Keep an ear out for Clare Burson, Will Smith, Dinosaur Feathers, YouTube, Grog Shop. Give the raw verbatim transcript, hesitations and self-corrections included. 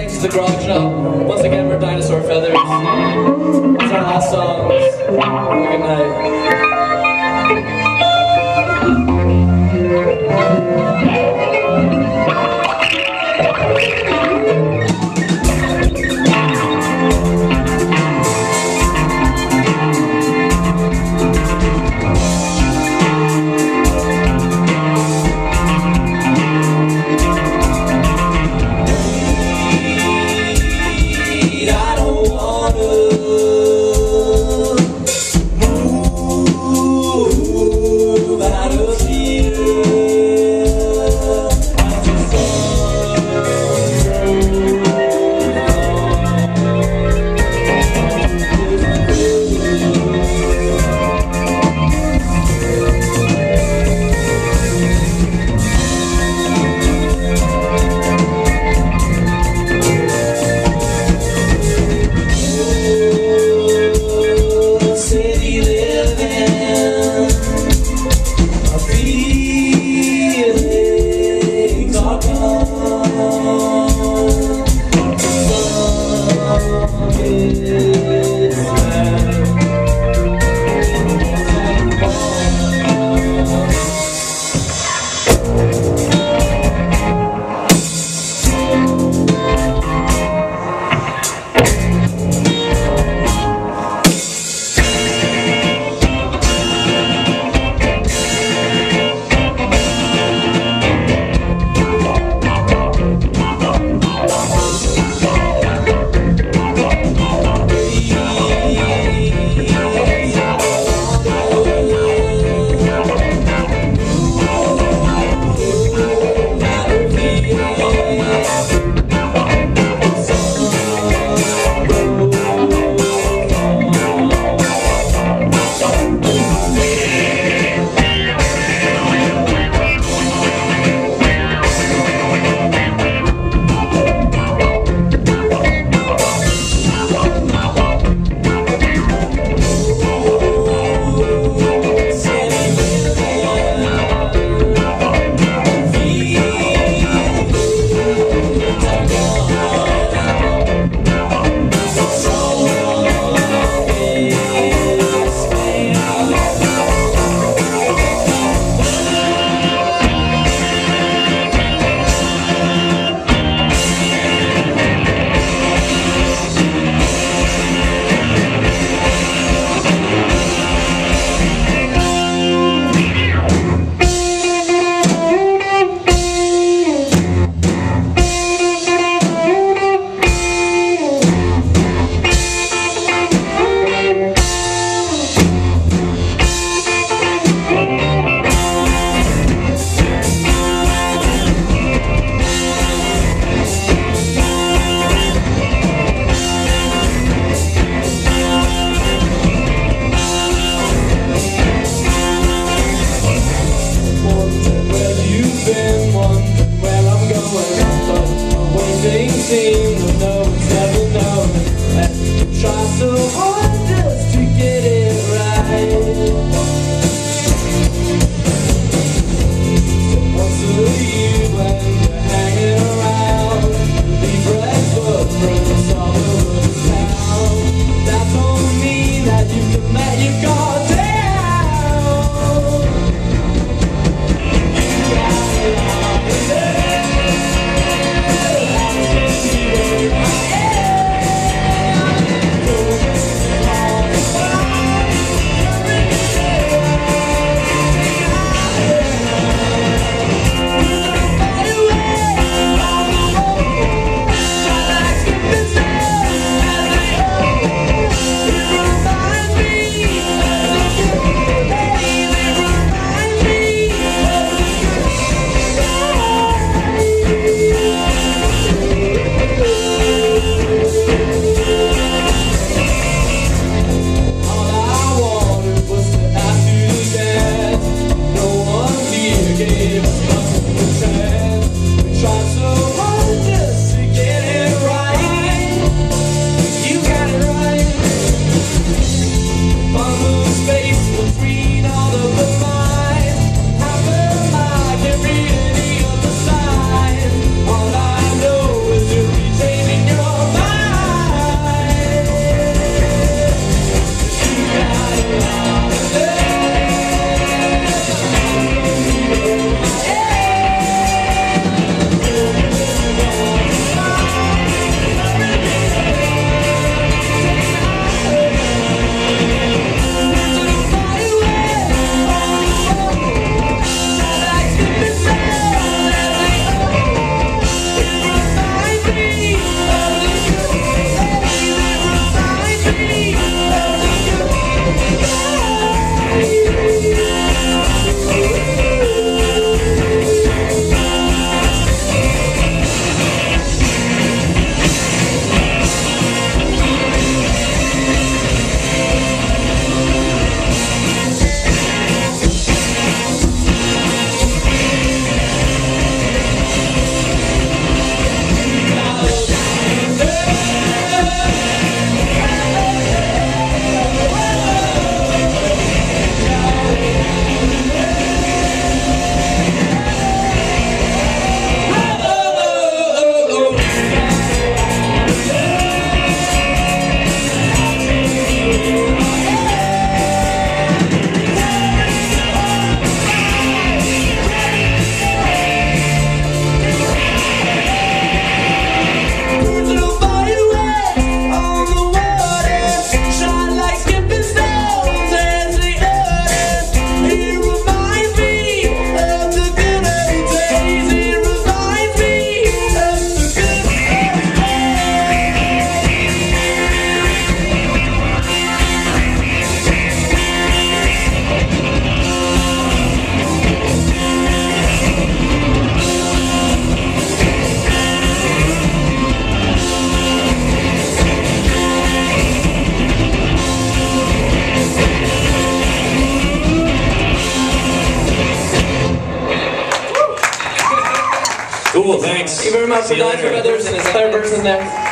thanks to the Grog Shop. Once again, we're Dinosaur Feathers. It's our last songs. Good night. Yeah. Cool, thanks. Thank you very much for Dinosaur Feathers, and it's Clare Burson there.